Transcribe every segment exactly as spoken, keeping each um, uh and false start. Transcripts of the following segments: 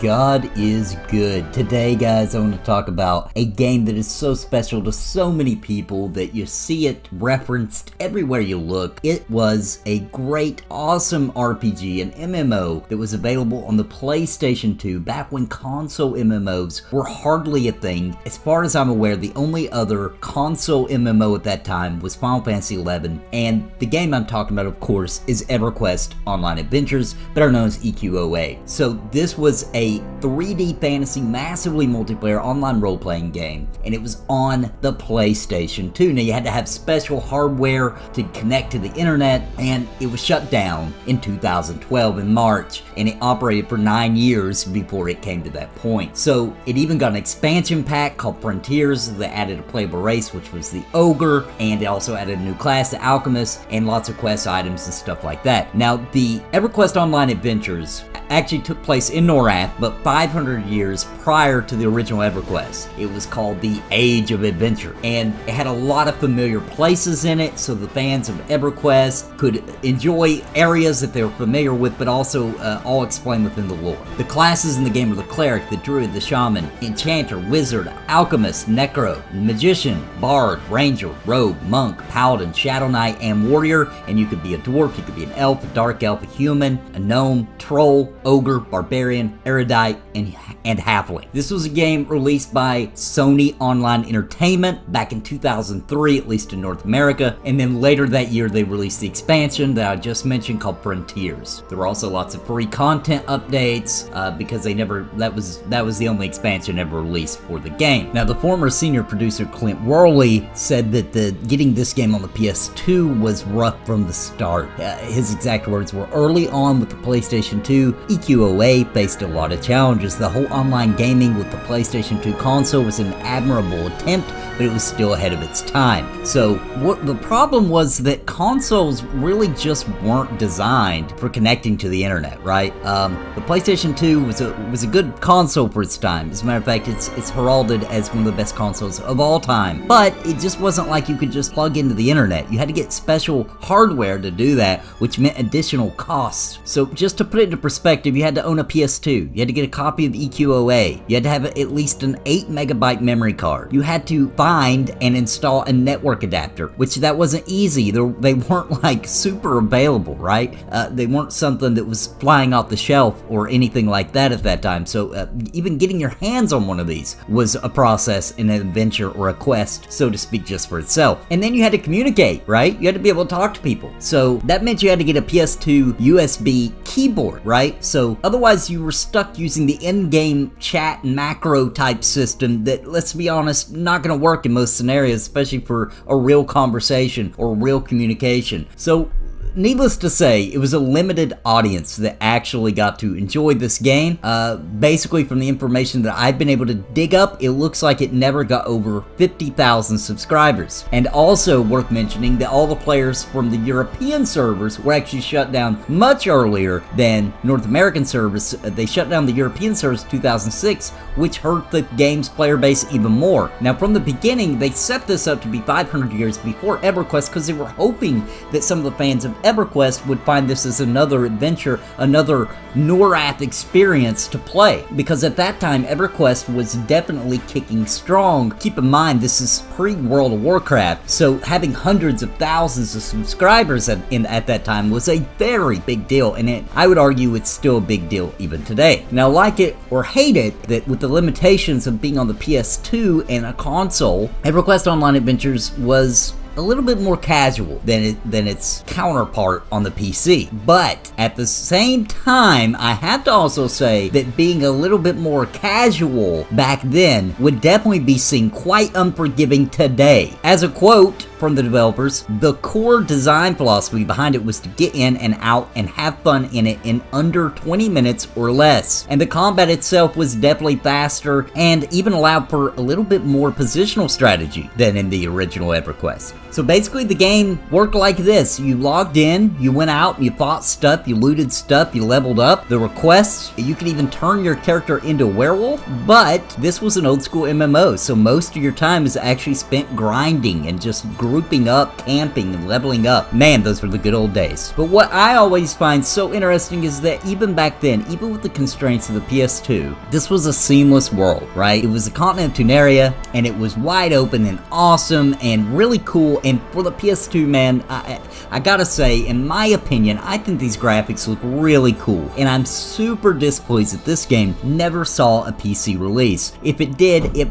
God is good. Today, guys, I want to talk about a game that is so special to so many people that you see it referenced everywhere you look. It was a great, awesome R P G, an M M O that was available on the PlayStation two back when console M M Os were hardly a thing. As far as I'm aware, the only other console M M O at that time was Final Fantasy eleven, and the game I'm talking about, of course, is EverQuest Online Adventures, better known as E Q O A. So this was a three D fantasy, massively multiplayer online role-playing game, and it was on the PlayStation two. Now, you had to have special hardware to connect to the internet, and it was shut down in two thousand twelve in March, and it operated for nine years before it came to that point. So it even got an expansion pack called Frontiers that added a playable race, which was the Ogre, and it also added a new class, the Alchemist, and lots of quest items and stuff like that. Now, the EverQuest Online Adventures actually took place in Norrath, but five hundred years prior to the original EverQuest. It was called the Age of Adventure, and it had a lot of familiar places in it, so the fans of EverQuest could enjoy areas that they were familiar with, but also uh, all explained within the lore. The classes in the game are the Cleric, the Druid, the Shaman, Enchanter, Wizard, Alchemist, Necro, Magician, Bard, Ranger, Rogue, Monk, Paladin, Shadowknight, and Warrior, and you could be a Dwarf, you could be an Elf, a Dark Elf, a Human, a Gnome, Troll, Ogre, Barbarian, Erudite, and, and Halfling. This was a game released by Sony Online Entertainment back in two thousand three, at least in North America, and then later that year they released the expansion that I just mentioned called Frontiers. There were also lots of free content updates uh, because they never, that was, that was the only expansion ever released for the game. Now, the former senior producer Clint Worley said that the getting this game on the P S two was rough from the start. Uh, his exact words were, early on with the PlayStation two, E Q O A faced a lot of challenges. The whole online gaming with the PlayStation two console was an admirable attempt, but it was still ahead of its time. So what the problem was that consoles really just weren't designed for connecting to the internet, right? Um, the PlayStation two was a was a good console for its time. As a matter of fact, it's it's heralded as one of the best consoles of all time. But it just wasn't like you could just plug into the internet. You had to get special hardware to do that, which meant additional costs. So just to put it into perspective, you had to own a P S two, you had to get a copy of E Q O A, you had to have at least an eight megabyte memory card, you had to find and install a network adapter, which that wasn't easy. They're, they weren't like super available, right? Uh, they weren't something that was flying off the shelf or anything like that at that time, so uh, even getting your hands on one of these was a process, an adventure, or a quest, so to speak, just for itself. And then you had to communicate, right? You had to be able to talk to people, so that meant you had to get a P S two U S B keyboard, right? So otherwise you were stuck using the in-game chat macro type system that, let's be honest, not going to work in most scenarios, especially for a real conversation or real communication. So needless to say, it was a limited audience that actually got to enjoy this game. Uh, basically, from the information that I've been able to dig up, it looks like it never got over fifty thousand subscribers. And also worth mentioning that all the players from the European servers were actually shut down much earlier than North American servers. They shut down the European servers in two thousand six, which hurt the game's player base even more. Now, from the beginning, they set this up to be five hundred years before EverQuest because they were hoping that some of the fans of EverQuest would find this as another adventure, another Norrath experience to play, because at that time EverQuest was definitely kicking strong. Keep in mind, this is pre-World of Warcraft, so having hundreds of thousands of subscribers at, in, at that time was a very big deal, and it, I would argue it's still a big deal even today. Now, like it or hate it, that with the limitations of being on the P S two and a console, EverQuest Online Adventures was a little bit more casual than it, than its counterpart on the P C. But at the same time, I have to also say that being a little bit more casual back then would definitely be seen quite unforgiving today. As a quote from the developers, the core design philosophy behind it was to get in and out and have fun in it in under twenty minutes or less. And the combat itself was definitely faster and even allowed for a little bit more positional strategy than in the original EverQuest. So basically the game worked like this. You logged in, you went out, you fought stuff, you looted stuff, you leveled up. The requests, you could even turn your character into a werewolf, but this was an old school M M O, so most of your time is actually spent grinding and just grouping up, camping, and leveling up. Man, those were the good old days. But what I always find so interesting is that even back then, even with the constraints of the P S two, this was a seamless world, right? It was the continent of Tunaria, and it was wide open and awesome and really cool. And for the P S two, man, I, I gotta say, in my opinion, I think these graphics look really cool. And I'm super displeased that this game never saw a P C release. If it did, it,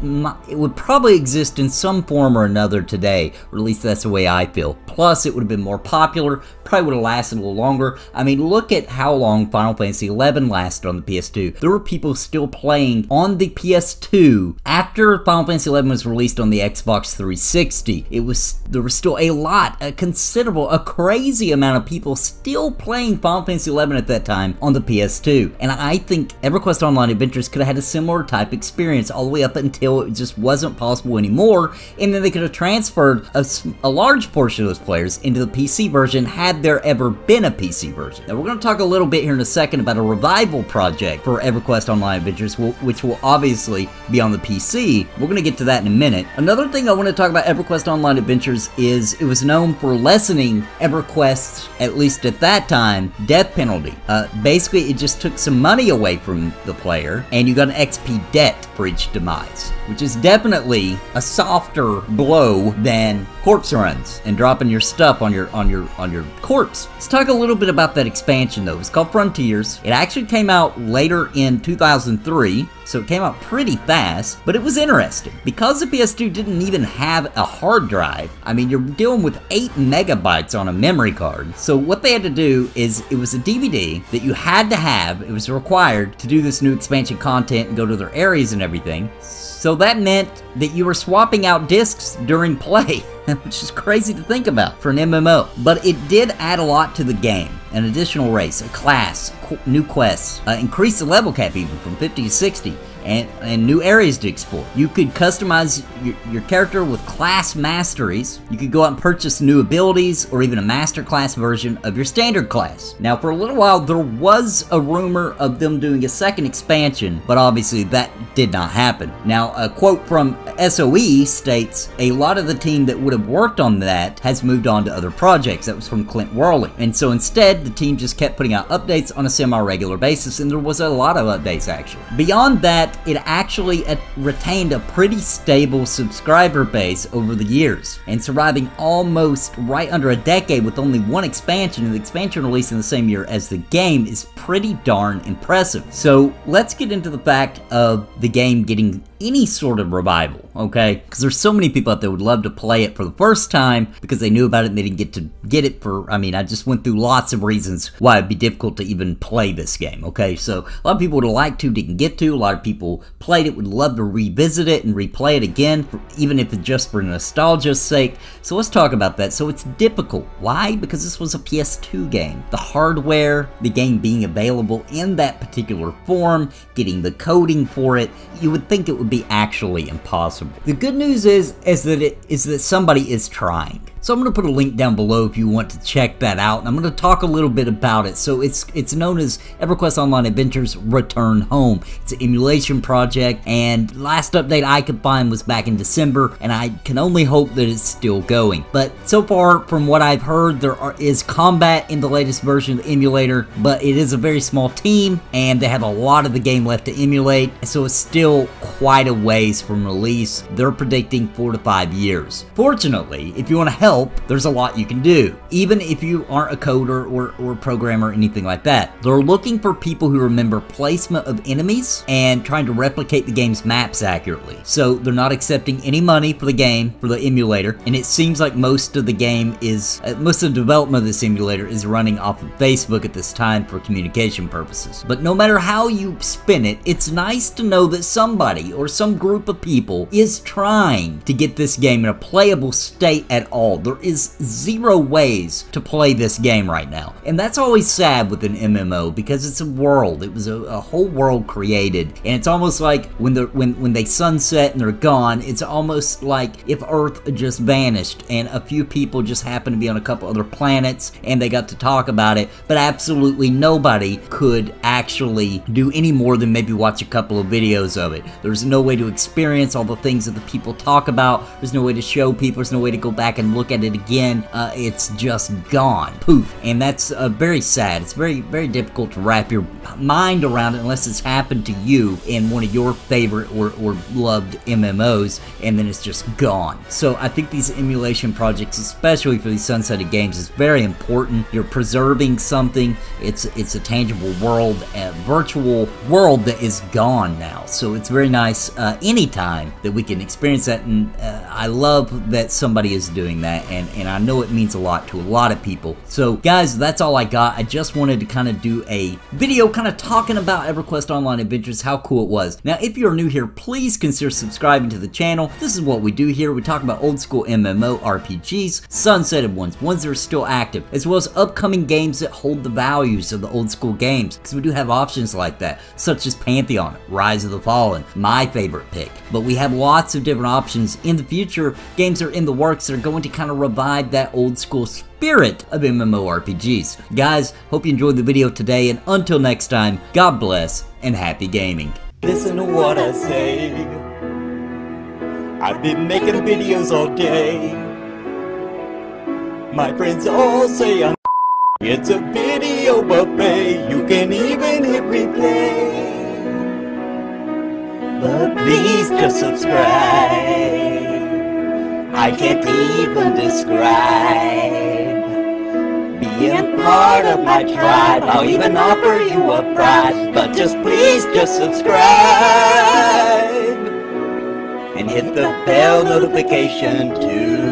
it would probably exist in some form or another today. Or at least that's the way I feel. Plus, it would have been more popular, probably would have lasted a little longer. I mean, look at how long Final Fantasy eleven lasted on the P S two. There were people still playing on the P S two after Final Fantasy eleven was released on the Xbox three sixty. It was... There was still a lot, a considerable, a crazy amount of people still playing Final Fantasy eleven at that time on the P S two. And I think EverQuest Online Adventures could have had a similar type experience all the way up until it just wasn't possible anymore. And then they could have transferred a, a large portion of those players into the P C version had there ever been a P C version. Now we're going to talk a little bit here in a second about a revival project for EverQuest Online Adventures, which will obviously be on the P C. We're going to get to that in a minute. Another thing I want to talk about EverQuest Online Adventures is it was known for lessening EverQuest's, at least at that time, death penalty. Uh, basically, it just took some money away from the player, and you got an X P debt for each demise, which is definitely a softer blow than corpse runs and dropping your stuff on your on your on your corpse. Let's talk a little bit about that expansion though. It's called Frontiers. It actually came out later in two thousand three, so it came out pretty fast, but it was interesting because the P S two didn't even have a hard drive. I mean, you're dealing with eight megabytes on a memory card. So what they had to do is it was a D V D that you had to have. It was required to do this new expansion content and go to their areas and everything. So that meant that you were swapping out discs during play, which is crazy to think about for an M M O. But it did add a lot to the game. An additional race, a class, qu new quests, uh, increased the level cap even from fifty to sixty. And, and new areas to explore. You could customize your, your character with class masteries. You could go out and purchase new abilities or even a master class version of your standard class. Now for a little while there was a rumor of them doing a second expansion, but obviously that did not happen. Now a quote from S O E states, "A lot of the team that would have worked on that has moved on to other projects." That was from Clint Worley. And so instead the team just kept putting out updates on a semi-regular basis, and there was a lot of updates actually. Beyond that, it actually retained a pretty stable subscriber base over the years, and surviving almost right under a decade with only one expansion, and the expansion released in the same year as the game, is pretty darn impressive. So let's get into the fact of the game getting any sort of revival, okay? Because there's so many people out there who would love to play it for the first time because they knew about it and they didn't get to get it for, I mean, I just went through lots of reasons why it'd be difficult to even play this game, okay? So a lot of people would have liked to, didn't get to. A lot of people played it, would love to revisit it and replay it again, for, even if it's just for nostalgia's sake. So let's talk about that. So it's difficult. Why? Because this was a P S two game. The hardware, the game being available in that particular form, getting the coding for it, you would think it would be actually impossible. The good news is is that it is that somebody is trying. So I'm going to put a link down below if you want to check that out, and I'm going to talk a little bit about it. So it's it's known as EverQuest Online Adventures Return Home. It's an emulation project, and last update I could find was back in December, and I can only hope that it's still going. But so far, from what I've heard, there are, is combat in the latest version of the emulator, but it is a very small team, and they have a lot of the game left to emulate, so it's still quite a ways from release. They're predicting four to five years. Fortunately, if you want to help, Help, there's a lot you can do, even if you aren't a coder or, or programmer or anything like that. They're looking for people who remember placement of enemies and trying to replicate the game's maps accurately. So they're not accepting any money for the game, for the emulator, and it seems like most of the game is, uh, most of the development of this emulator is running off of Facebook at this time for communication purposes. But no matter how you spin it, it's nice to know that somebody or or some group of people is trying to get this game in a playable state at all. There is zero ways to play this game right now. And that's always sad with an M M O because it's a world. It was a, a whole world created. And it's almost like when the when when they sunset and they're gone, it's almost like if Earth just vanished and a few people just happened to be on a couple other planets and they got to talk about it, but absolutely nobody could actually do any more than maybe watch a couple of videos of it. There's no way to experience all the things that the people talk about. There's no way to show people. There's no way to go back and look at it again. Uh, it's just gone. Poof. And that's uh, very sad. It's very, very difficult to wrap your mind around it unless it's happened to you in one of your favorite or, or loved M M Os, and then it's just gone. So I think these emulation projects, especially for these sunsetted games, is very important. You're preserving something. It's, it's a tangible world, a virtual world that is gone now. So it's very nice uh, anytime that we can experience that, and uh, I love that somebody is doing that, and, and I know it means a lot to a lot of people. So guys, that's all I got. I just wanted to kind of do a video kind of talking about EverQuest Online Adventures, how cool it was. Now, if you're new here, please consider subscribing to the channel. This is what we do here. We talk about old school M M O R P Gs, sunsetted ones, ones that are still active, as well as upcoming games that hold the values of the old school games, because we do have options like that, such as Pantheon, Rise of the Fallen, my favorite pick. But we have lots of different options in the future. Games are in the works that are going to kind of revive that old school spirit of M M O R P Gs. Guys, hope you enjoyed the video today, and until next time, God bless and happy gaming. Listen to what I say. I've been making videos all day. My friends all say I'm it's a video buffet. You can even hit replay. But please just subscribe, I can't even describe being part of my tribe. I'll even offer you a prize, but just please just subscribe and hit the bell notification too.